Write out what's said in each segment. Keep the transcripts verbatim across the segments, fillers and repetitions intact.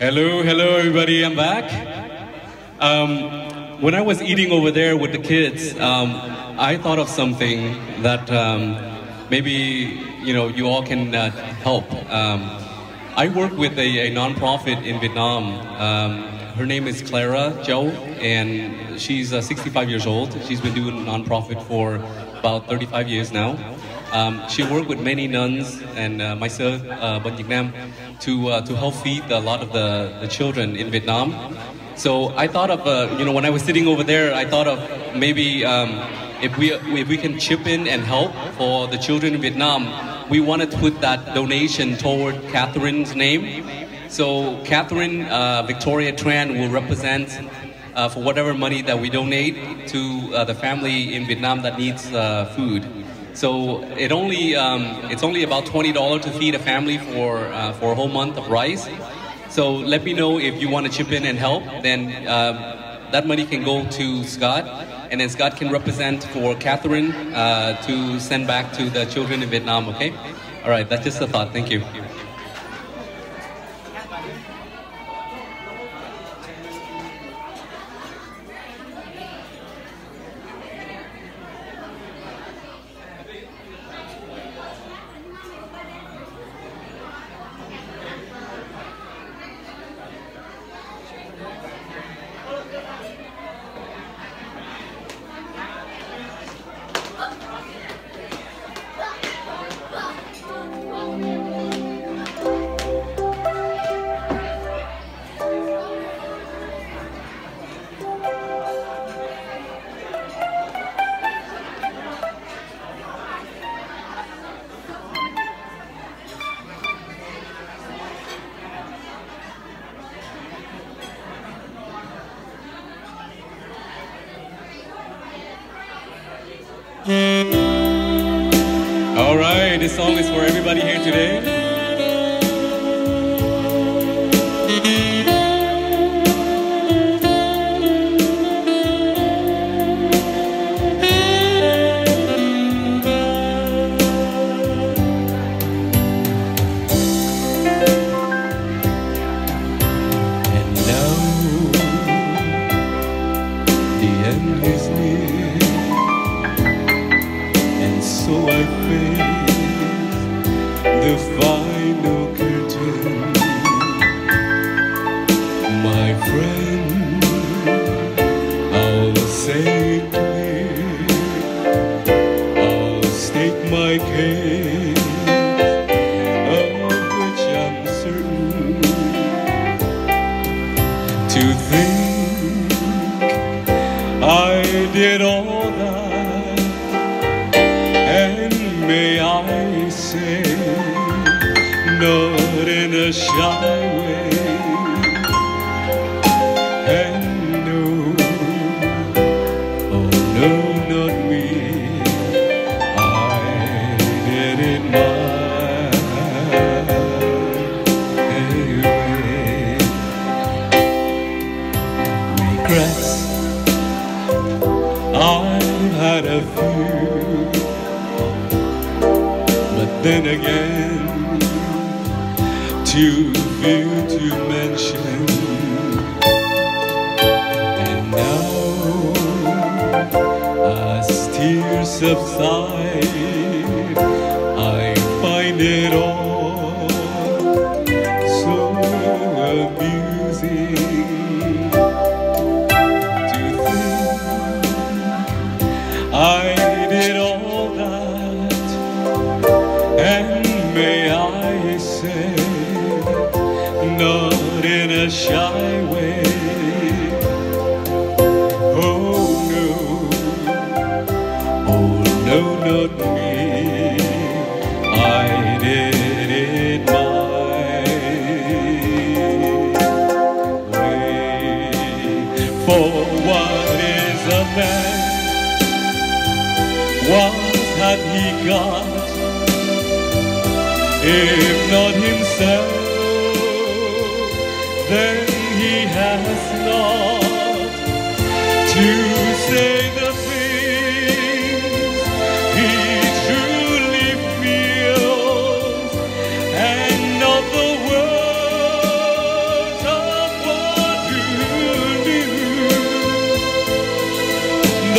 Hello, hello everybody, I'm back. Um, when I was eating over there with the kids, um, I thought of something that um, maybe you know you all can uh, help. Um, I work with a, a nonprofit in Vietnam. Um, her name is Clara Chow, and she's uh, sixty-five years old. She's been doing nonprofit for about thirty-five years now. Um, she worked with many nuns and uh, myself, uh, but Vietnam, to uh, to help feed a lot of the, the children in Vietnam. So I thought of, uh, you know, when I was sitting over there, I thought of maybe um, if we if we can chip in and help for the children in Vietnam, we wanted to put that donation toward Catherine's name. So Catherine uh, Victoria Tran will represent uh, for whatever money that we donate to uh, the family in Vietnam that needs uh, food. So it only um, it's only about twenty dollars to feed a family for uh, for a whole month of rice. So let me know if you want to chip in and help. Then uh, that money can go to Scott, and then Scott can represent for Catherine uh, to send back to the children in Vietnam. Okay, all right. That's just a thought. Thank you. This song is for everybody here today.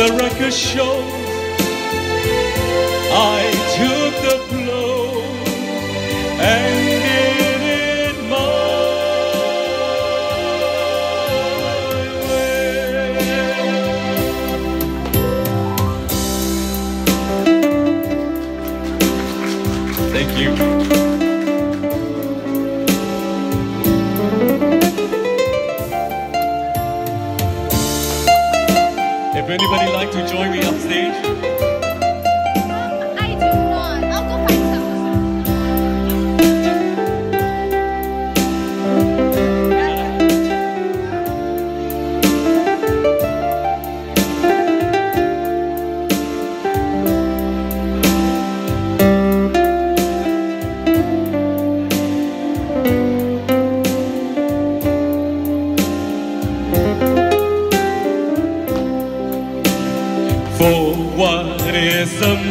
the record shows I took the blow and did it my way. Thank you. Would anybody like to join me on stage? I do not. I'll go find someone.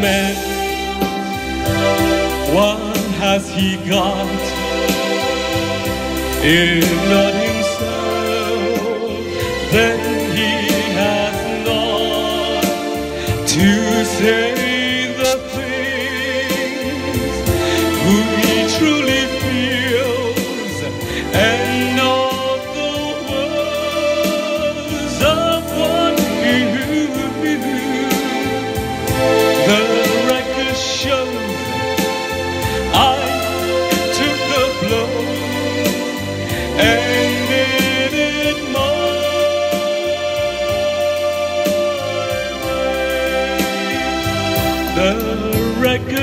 Man, what has he got if not himself? Then he has not to say the things who he truly feels, and not the words of one who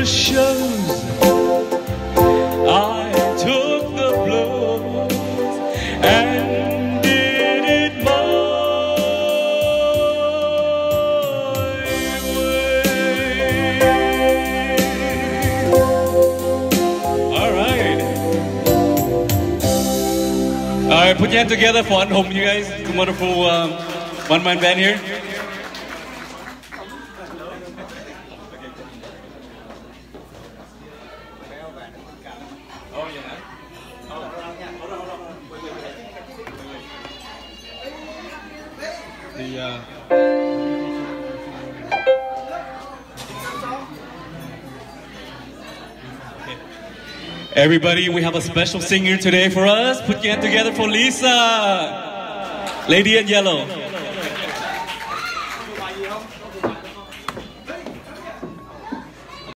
shows I took the blow and did it my way. All right. All right, put your hands together for An Hong, you guys. It's a wonderful um, one-man band here. Everybody, we have a special singer today for us. Put your hand together for Lisa, Lady in Yellow.